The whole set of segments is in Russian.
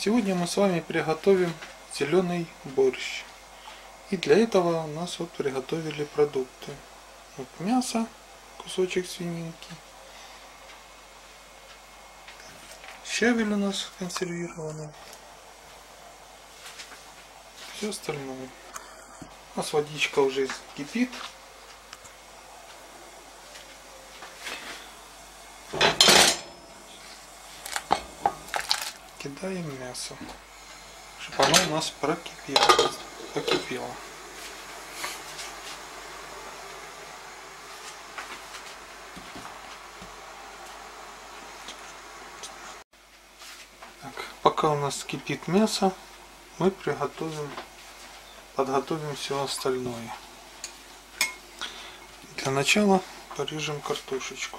Сегодня мы с вами приготовим зеленый борщ. И для этого у нас вот приготовили продукты. Вот мясо, кусочек свининки. Щавель у нас консервированный. Все остальное. У нас водичка уже кипит. Кидаем мясо, чтобы оно у нас прокипело. Так, пока у нас кипит мясо, мы подготовим все остальное. Для начала порежем картошечку.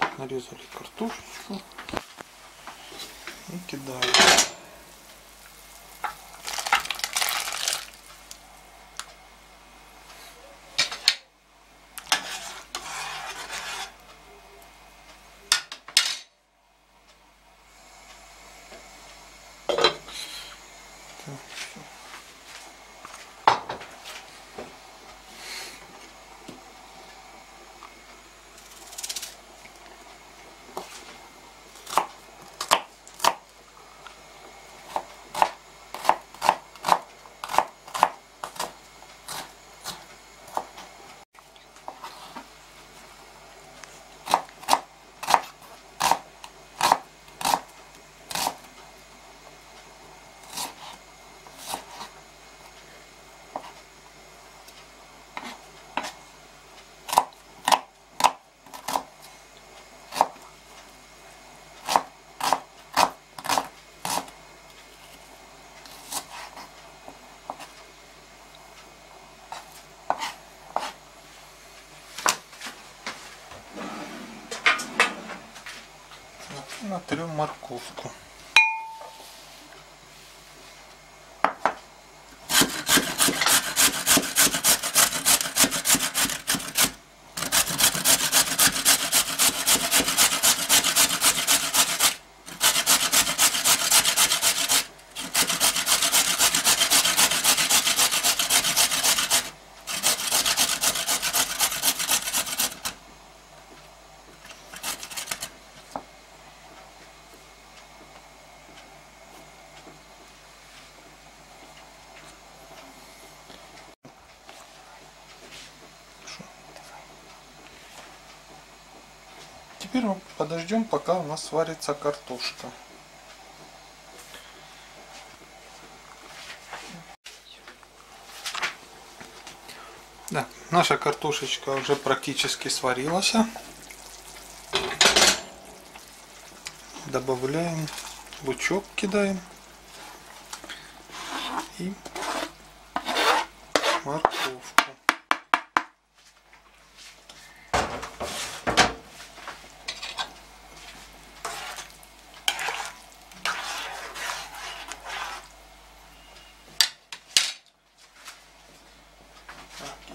Так, нарезали картошечку и кидаем. Натрем морковку. Теперь мы подождем, пока у нас сварится картошка. Да, наша картошечка уже практически сварилась. Добавляем лучок, кидаем и морковку.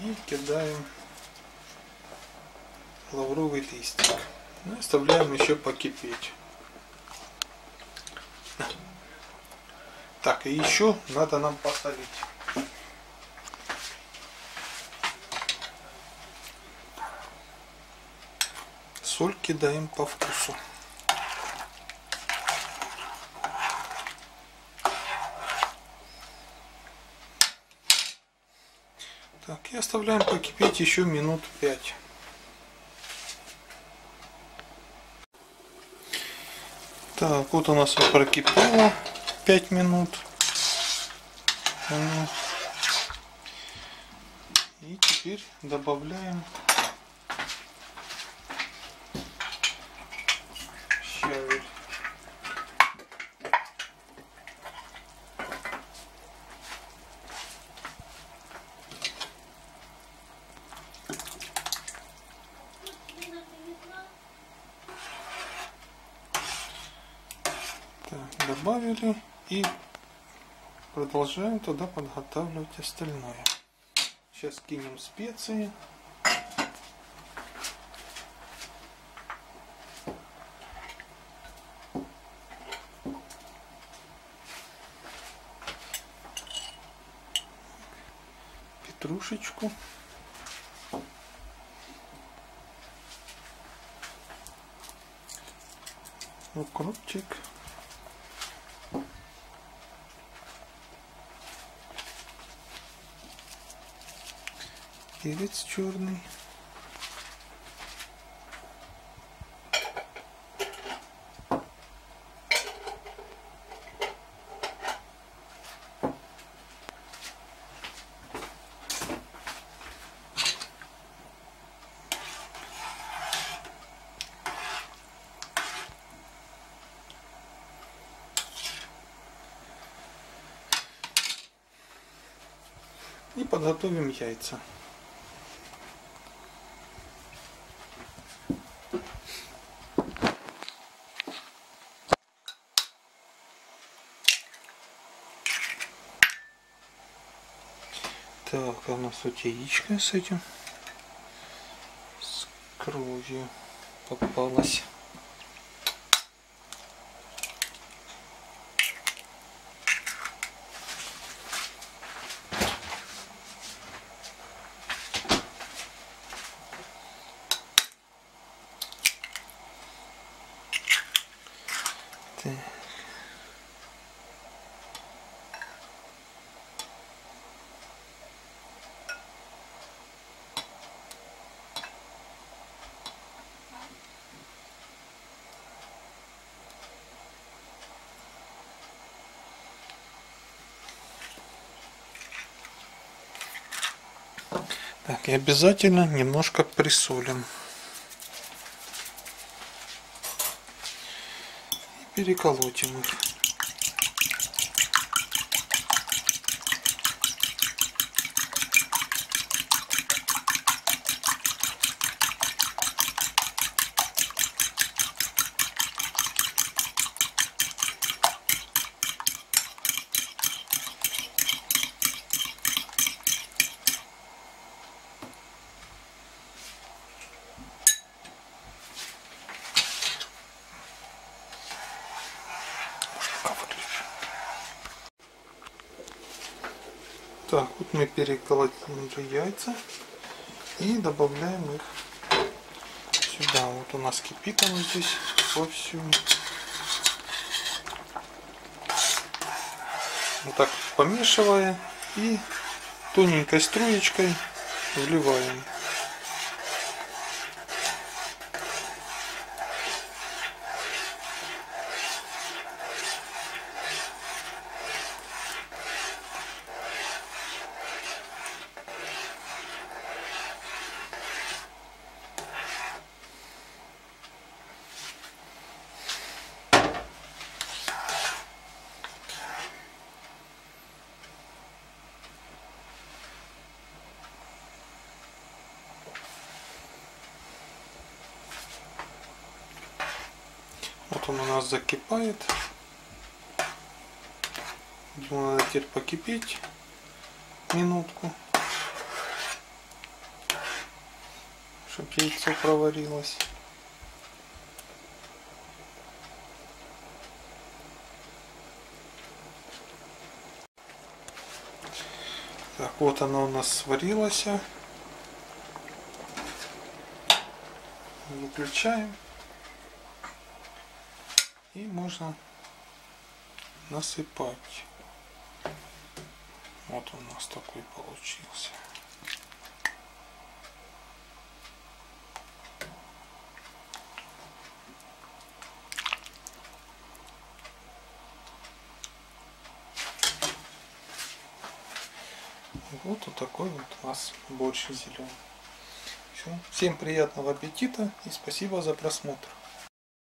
И кидаем лавровый листик. Ну, оставляем еще покипеть. Так, и еще надо нам посолить. Соль кидаем по вкусу. Так, и оставляем покипеть еще минут 5. Так, вот у нас прокипело 5 минут. Теперь добавляем щавель. Так, добавили и продолжаем туда подготавливать остальное. Сейчас кинем специи. Петрушечку. Укропчик. Перец черный, и подготовим яйца. Так, у нас тут яичко с этим, с кровью попалась. Так. Так, и обязательно немножко присолим. И переколотим их. Так, вот мы переколотили яйца и добавляем их сюда. Вот у нас кипит оно здесь вовсю. Вот так помешивая и тоненькой струечкой вливаем. Вот он у нас закипает. Ему надо теперь покипеть минутку, чтобы яйцо проварилось. Так, вот оно у нас сварилось. Выключаем. И можно насыпать. Вот у нас такой получился. Вот такой вот у нас борщ зеленый. Всем приятного аппетита и спасибо за просмотр.